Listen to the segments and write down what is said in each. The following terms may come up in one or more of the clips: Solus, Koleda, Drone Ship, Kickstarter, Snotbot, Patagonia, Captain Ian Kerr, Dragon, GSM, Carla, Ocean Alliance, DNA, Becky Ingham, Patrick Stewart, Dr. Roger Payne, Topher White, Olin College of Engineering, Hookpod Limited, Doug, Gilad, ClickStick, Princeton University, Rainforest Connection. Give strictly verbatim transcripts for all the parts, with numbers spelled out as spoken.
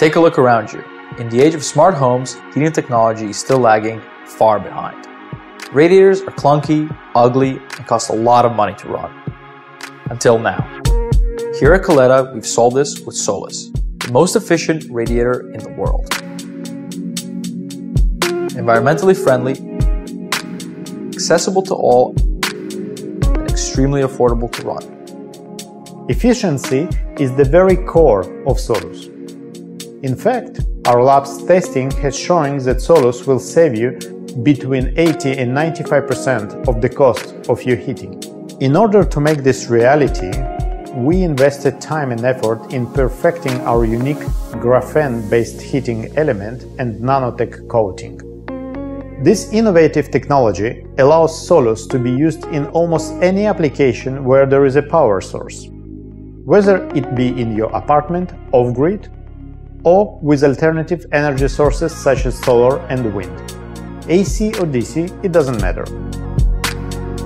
Take a look around you. In the age of smart homes, heating technology is still lagging far behind. Radiators are clunky, ugly, and cost a lot of money to run. Until now. Here at Koleda, we've solved this with Solus, the most efficient radiator in the world. Environmentally friendly, accessible to all, and extremely affordable to run. Efficiency is the very core of Solus. In fact, our lab's testing has shown that Solus will save you between eighty and ninety-five percent of the cost of your heating. In order to make this reality, we invested time and effort in perfecting our unique graphene-based heating element and nanotech coating. This innovative technology allows Solus to be used in almost any application where there is a power source, whether it be in your apartment, off-grid, or with alternative energy sources such as solar and wind. A C or D C, it doesn't matter.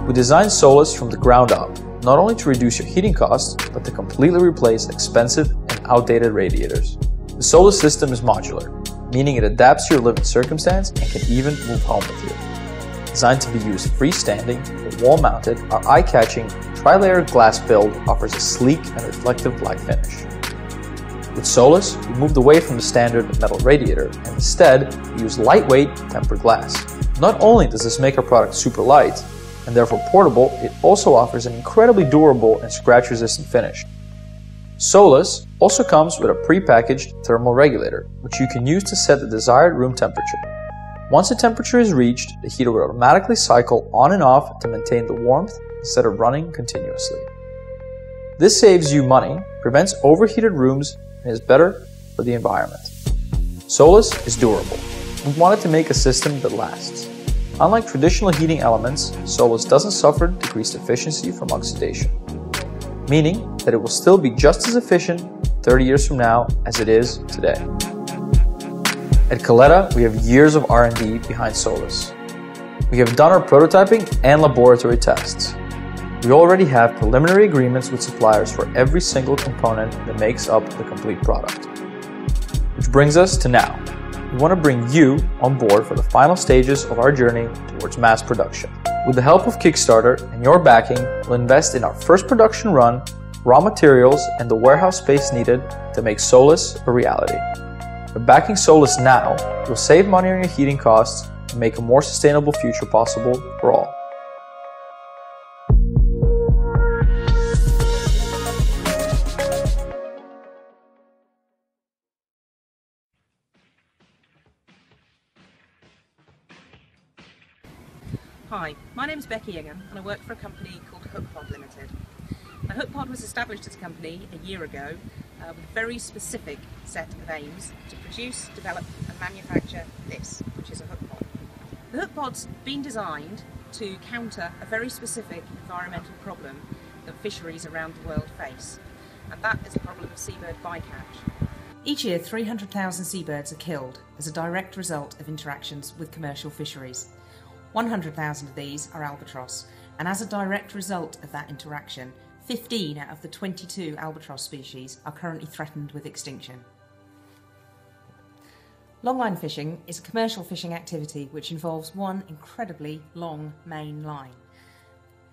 We designed Solus from the ground up, not only to reduce your heating costs, but to completely replace expensive and outdated radiators. The Solus system is modular, meaning it adapts to your living circumstance and can even move home with you. Designed to be used freestanding or wall-mounted, our eye-catching tri-layer glass build offers a sleek and reflective black finish. With Solus, we moved away from the standard metal radiator and instead we use lightweight tempered glass. Not only does this make our product super light and therefore portable, it also offers an incredibly durable and scratch-resistant finish. Solus also comes with a pre-packaged thermal regulator, which you can use to set the desired room temperature. Once the temperature is reached, the heater will automatically cycle on and off to maintain the warmth instead of running continuously. This saves you money, prevents overheated rooms, and is better for the environment. Solus is durable. We wanted to make a system that lasts. Unlike traditional heating elements, Solus doesn't suffer decreased efficiency from oxidation, meaning that it will still be just as efficient thirty years from now as it is today. At Koleda, we have years of R and D behind Solus. We have done our prototyping and laboratory tests. We already have preliminary agreements with suppliers for every single component that makes up the complete product. Which brings us to now. We want to bring you on board for the final stages of our journey towards mass production. With the help of Kickstarter and your backing, we'll invest in our first production run, raw materials, and the warehouse space needed to make Solus a reality. By backing Solus now, you'll save money on your heating costs and make a more sustainable future possible for all. Hi, my name is Becky Ingham and I work for a company called Hookpod Limited. Now, Hookpod was established as a company a year ago uh, with a very specific set of aims to produce, develop and manufacture this, which is a hookpod. The hookpod's been designed to counter a very specific environmental problem that fisheries around the world face, and that is the problem of seabird bycatch. Each year three hundred thousand seabirds are killed as a direct result of interactions with commercial fisheries. one hundred thousand of these are albatross, and as a direct result of that interaction, fifteen out of the twenty-two albatross species are currently threatened with extinction. Longline fishing is a commercial fishing activity which involves one incredibly long main line.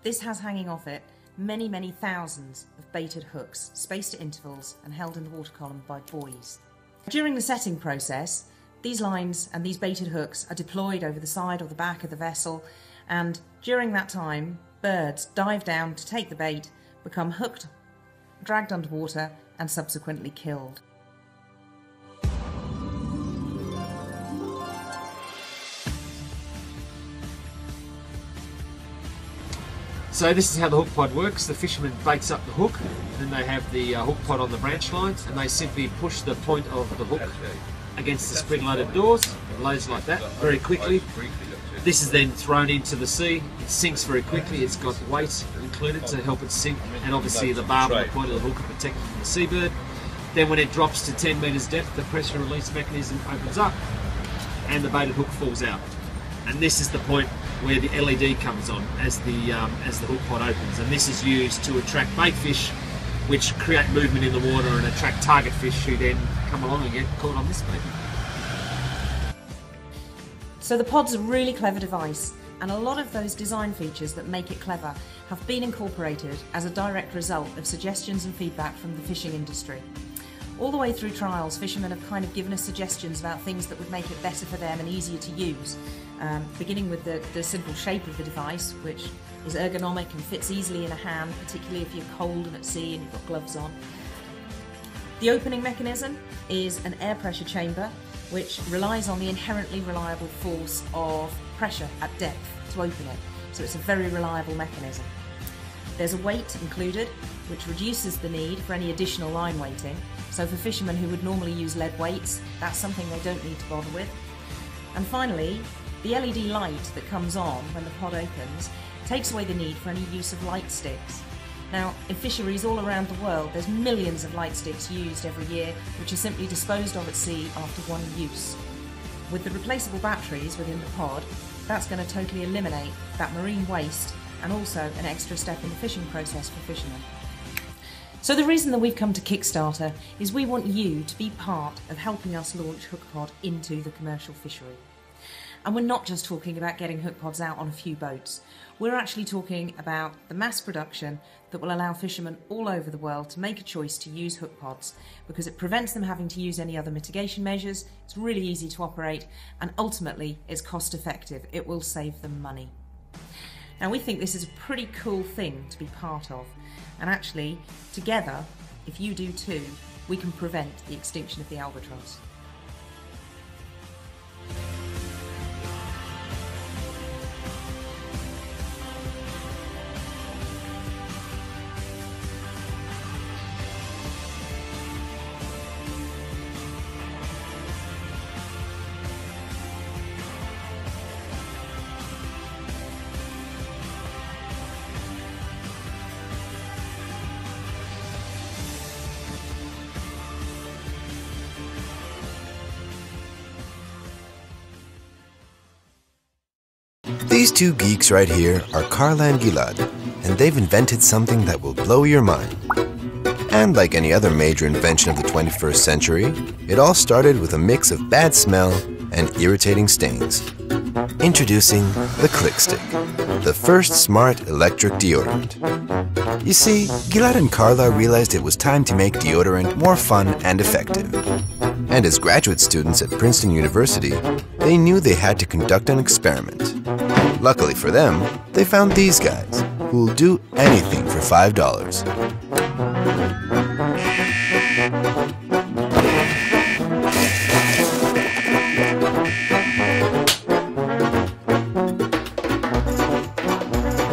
This has hanging off it many, many thousands of baited hooks, spaced at intervals and held in the water column by buoys. During the setting process, these lines and these baited hooks are deployed over the side or the back of the vessel, and during that time birds dive down to take the bait, become hooked, dragged underwater and subsequently killed. So this is how the hook pod works. The fisherman baits up the hook, then they have the hook pod on the branch lines and they simply push the point of the hook against the spring-loaded doors, loads like that, very quickly. This is then thrown into the sea, it sinks very quickly, it's got weight included to help it sink, and obviously the barb on the point of the hook to protect it from the seabird. Then when it drops to ten metres depth, the pressure release mechanism opens up and the baited hook falls out. And this is the point where the L E D comes on as the, um, as the hook pod opens, and this is used to attract bait fish which create movement in the water and attract target fish who then come along and get caught on this baby. So the pod's a really clever device, and a lot of those design features that make it clever have been incorporated as a direct result of suggestions and feedback from the fishing industry. All the way through trials, fishermen have kind of given us suggestions about things that would make it better for them and easier to use. Um, beginning with the, the simple shape of the device, which is ergonomic and fits easily in a hand, particularly if you're cold and at sea and you've got gloves on. The opening mechanism is an air pressure chamber, which relies on the inherently reliable force of pressure at depth to open it. So it's a very reliable mechanism. There's a weight included, which reduces the need for any additional line weighting. So for fishermen who would normally use lead weights, that's something they don't need to bother with. And finally, the L E D light that comes on when the pod opens takes away the need for any use of light sticks. Now, in fisheries all around the world, there's millions of light sticks used every year, which are simply disposed of at sea after one use. With the replaceable batteries within the pod, that's going to totally eliminate that marine waste and also an extra step in the fishing process for fishermen. So the reason that we've come to Kickstarter is we want you to be part of helping us launch Hookpod into the commercial fishery. And we're not just talking about getting hookpods out on a few boats. We're actually talking about the mass production that will allow fishermen all over the world to make a choice to use hookpods, because it prevents them having to use any other mitigation measures, it's really easy to operate, and ultimately it's cost effective. It will save them money. Now, we think this is a pretty cool thing to be part of, and actually together, if you do too, we can prevent the extinction of the albatross. These two geeks right here are Carla and Gilad, and they've invented something that will blow your mind. And like any other major invention of the twenty-first century, it all started with a mix of bad smell and irritating stains. Introducing the ClickStick, the first smart electric deodorant. You see, Gilad and Carla realized it was time to make deodorant more fun and effective. And as graduate students at Princeton University, they knew they had to conduct an experiment. Luckily for them, they found these guys, who will do anything for five dollars.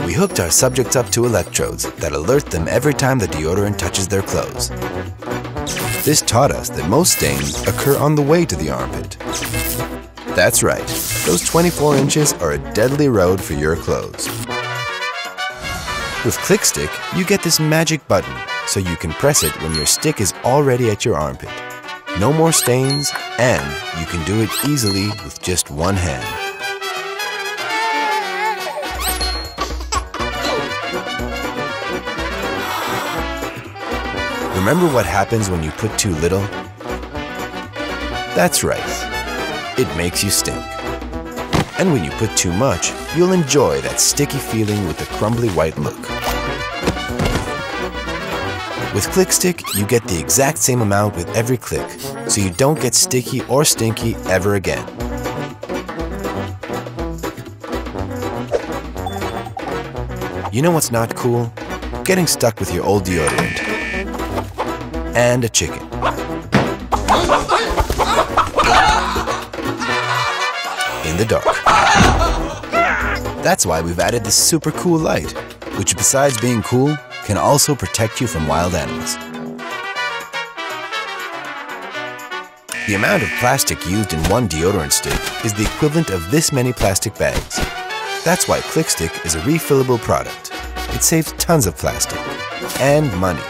We hooked our subjects up to electrodes that alert them every time the deodorant touches their clothes. This taught us that most stains occur on the way to the armpit. That's right, those twenty-four inches are a deadly road for your clothes. With ClickStick, you get this magic button, so you can press it when your stick is already at your armpit. No more stains, and you can do it easily with just one hand. Remember what happens when you put too little? That's right. It makes you stink. And when you put too much, you'll enjoy that sticky feeling with the crumbly white look. With ClickStick, you get the exact same amount with every click, so you don't get sticky or stinky ever again. You know what's not cool? Getting stuck with your old deodorant. And a chicken. The dark. That's why we've added this super cool light, which besides being cool, can also protect you from wild animals. The amount of plastic used in one deodorant stick is the equivalent of this many plastic bags. That's why ClickStick is a refillable product. It saves tons of plastic and money.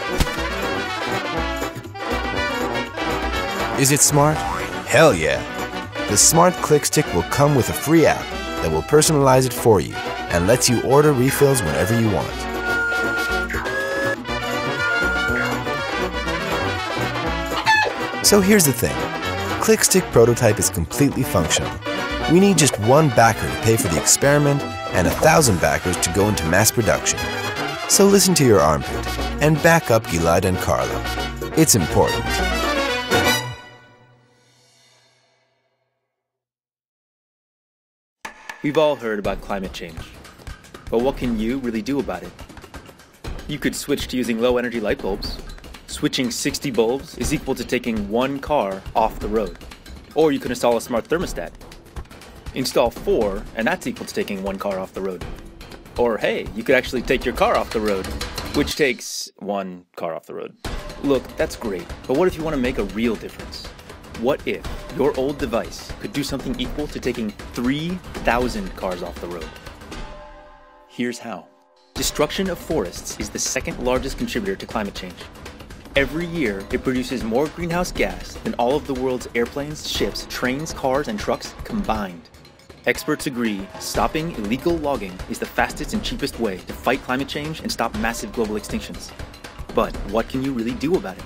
Is it smart? Hell yeah! The smart ClickStick will come with a free app that will personalize it for you and lets you order refills whenever you want. So here's the thing. ClickStick prototype is completely functional. We need just one backer to pay for the experiment and a thousand backers to go into mass production. So listen to your armpit and back up Gilad and Carla. It's important. We've all heard about climate change, but what can you really do about it? You could switch to using low-energy light bulbs. Switching sixty bulbs is equal to taking one car off the road. Or you could install a smart thermostat. Install four, and that's equal to taking one car off the road. Or hey, you could actually take your car off the road, which takes one car off the road. Look, that's great, but what if you want to make a real difference? What if your old device could do something equal to taking three thousand cars off the road? Here's how. Destruction of forests is the second largest contributor to climate change. Every year, it produces more greenhouse gas than all of the world's airplanes, ships, trains, cars, and trucks combined. Experts agree stopping illegal logging is the fastest and cheapest way to fight climate change and stop massive global extinctions. But what can you really do about it?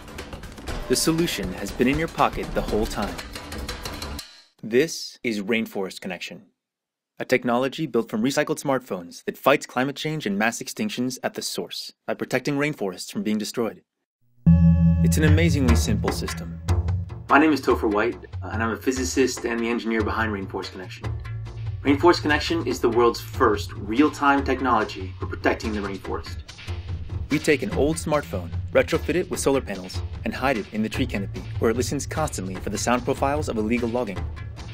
The solution has been in your pocket the whole time. This is Rainforest Connection, a technology built from recycled smartphones that fights climate change and mass extinctions at the source by protecting rainforests from being destroyed. It's an amazingly simple system. My name is Topher White, and I'm a physicist and the engineer behind Rainforest Connection. Rainforest Connection is the world's first real-time technology for protecting the rainforest. We take an old smartphone, retrofit it with solar panels, and hide it in the tree canopy, where it listens constantly for the sound profiles of illegal logging.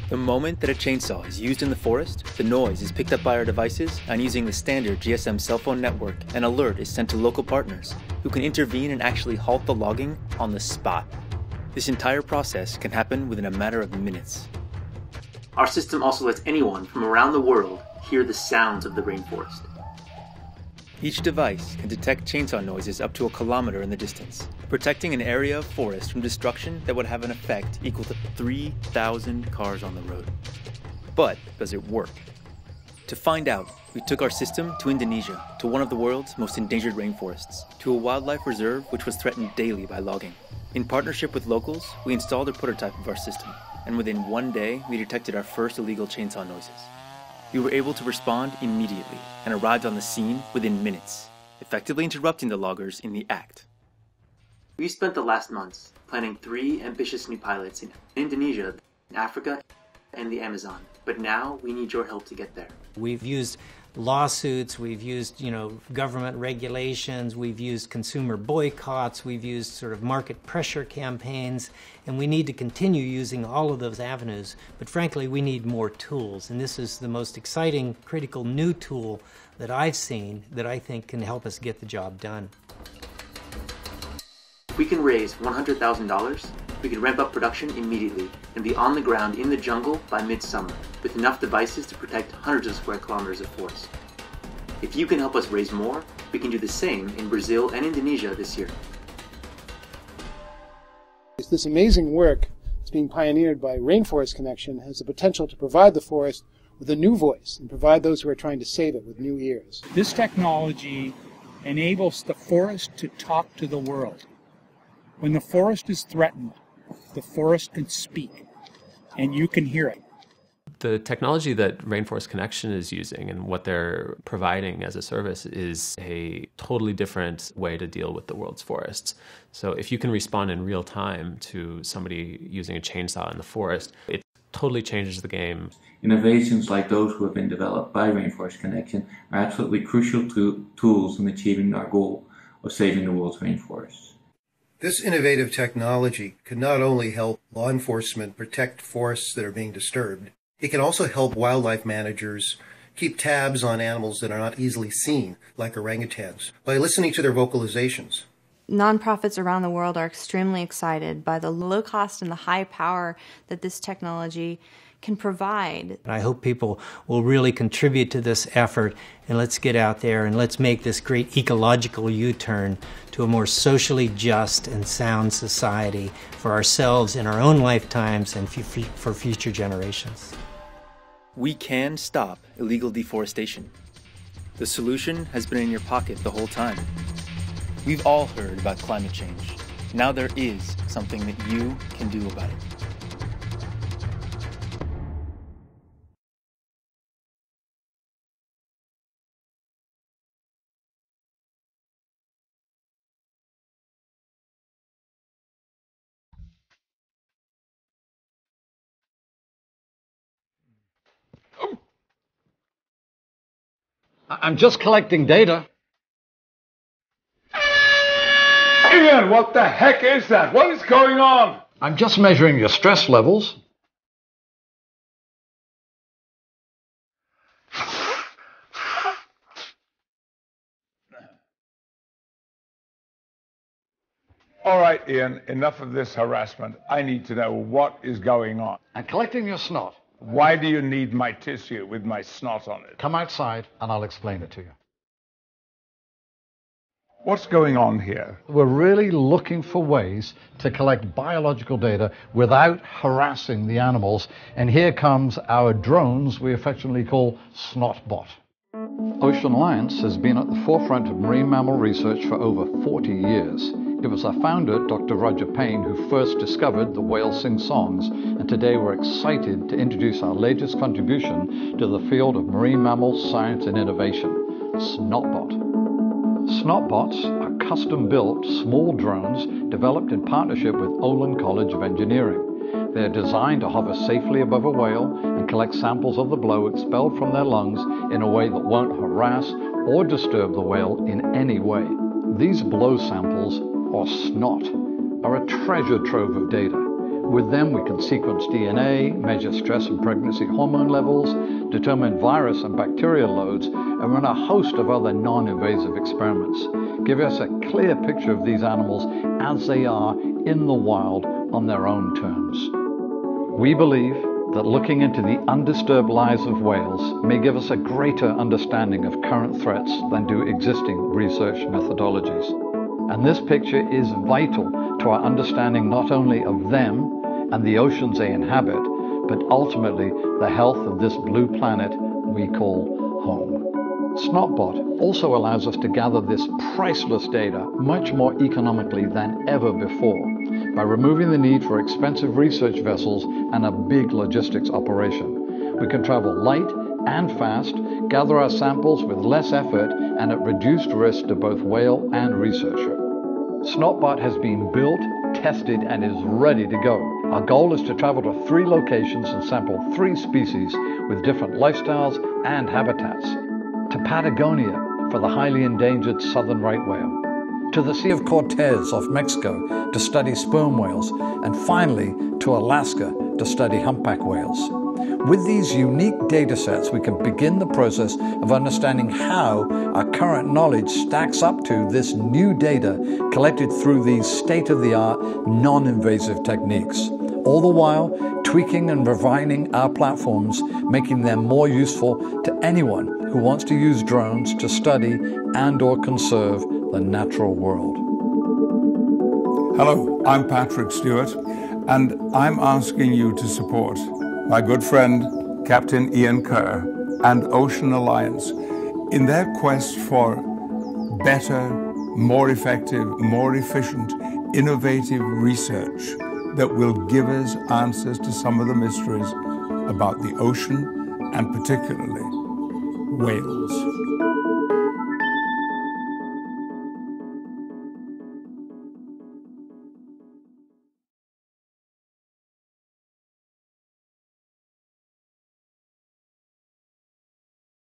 The moment that a chainsaw is used in the forest, the noise is picked up by our devices, and using the standard G S M cell phone network, an alert is sent to local partners, who can intervene and actually halt the logging on the spot. This entire process can happen within a matter of minutes. Our system also lets anyone from around the world hear the sounds of the rainforest. Each device can detect chainsaw noises up to a kilometer in the distance, protecting an area of forest from destruction that would have an effect equal to three thousand cars on the road. But does it work? To find out, we took our system to Indonesia, to one of the world's most endangered rainforests, to a wildlife reserve which was threatened daily by logging. In partnership with locals, we installed a prototype of our system, and within one day, we detected our first illegal chainsaw noises. We were able to respond immediately and arrived on the scene within minutes, effectively interrupting the loggers in the act. We've spent the last months planning three ambitious new pilots in Indonesia, Africa, and the Amazon. But now we need your help to get there. We've used lawsuits, we've used, you know, government regulations, we've used consumer boycotts, we've used sort of market pressure campaigns, and we need to continue using all of those avenues. But frankly, we need more tools, and this is the most exciting, critical new tool that I've seen that I think can help us get the job done. If we can raise one hundred thousand dollars, we could ramp up production immediately and be on the ground in the jungle by midsummer with enough devices to protect hundreds of square kilometers of forest. If you can help us raise more, we can do the same in Brazil and Indonesia this year. This amazing work that's being pioneered by Rainforest Connection has the potential to provide the forest with a new voice and provide those who are trying to save it with new ears. This technology enables the forest to talk to the world. When the forest is threatened, the forest can speak, and you can hear it. The technology that Rainforest Connection is using and what they're providing as a service is a totally different way to deal with the world's forests. So if you can respond in real time to somebody using a chainsaw in the forest, it totally changes the game. Innovations like those who have been developed by Rainforest Connection are absolutely crucial to tools in achieving our goal of saving the world's rainforests. This innovative technology could not only help law enforcement protect forests that are being disturbed, it can also help wildlife managers keep tabs on animals that are not easily seen, like orangutans, by listening to their vocalizations. Nonprofits around the world are extremely excited by the low cost and the high power that this technology can provide. I hope people will really contribute to this effort, and let's get out there and let's make this great ecological U-turn to a more socially just and sound society for ourselves in our own lifetimes and for future generations. We can stop illegal deforestation. The solution has been in your pocket the whole time. We've all heard about climate change, Now there is something that you can do about it. I'm just collecting data. Ian, what the heck is that? What is going on? I'm just measuring your stress levels. All right, Ian, enough of this harassment. I need to know what is going on. I'm collecting your snot. Why do you need my tissue with my snot on it? Come outside and I'll explain it to you. What's going on here? We're really looking for ways to collect biological data without harassing the animals. And here comes our drones we affectionately call Snotbot. Ocean Alliance has been at the forefront of marine mammal research for over forty years. It was our founder, Doctor Roger Payne, who first discovered the whale sing songs, and today we're excited to introduce our latest contribution to the field of marine mammal science and innovation, Snotbot. Snotbots are custom-built small drones developed in partnership with Olin College of Engineering. They're designed to hover safely above a whale and collect samples of the blow expelled from their lungs in a way that won't harass or disturb the whale in any way. These blow samples, or snot, are a treasure trove of data. With them we can sequence D N A, measure stress and pregnancy hormone levels, determine virus and bacterial loads, and run a host of other non-invasive experiments, giving us a clear picture of these animals as they are in the wild on their own terms. We believe that looking into the undisturbed lives of whales may give us a greater understanding of current threats than do existing research methodologies. And this picture is vital to our understanding not only of them and the oceans they inhabit, but ultimately the health of this blue planet we call home. Snotbot also allows us to gather this priceless data much more economically than ever before by removing the need for expensive research vessels and a big logistics operation. We can travel light and fast, gather our samples with less effort and at reduced risk to both whale and researcher. Snotbot has been built, tested, and is ready to go. Our goal is to travel to three locations and sample three species with different lifestyles and habitats. To Patagonia for the highly endangered southern right whale. To the Sea of Cortez off Mexico to study sperm whales. And finally to Alaska to study humpback whales. With these unique data sets, we can begin the process of understanding how our current knowledge stacks up to this new data collected through these state-of-the-art, non-invasive techniques, all the while tweaking and refining our platforms, making them more useful to anyone who wants to use drones to study and or conserve the natural world. Hello, I'm Patrick Stewart, and I'm asking you to support my good friend, Captain Ian Kerr, and Ocean Alliance in their quest for better, more effective, more efficient, innovative research that will give us answers to some of the mysteries about the ocean and particularly whales.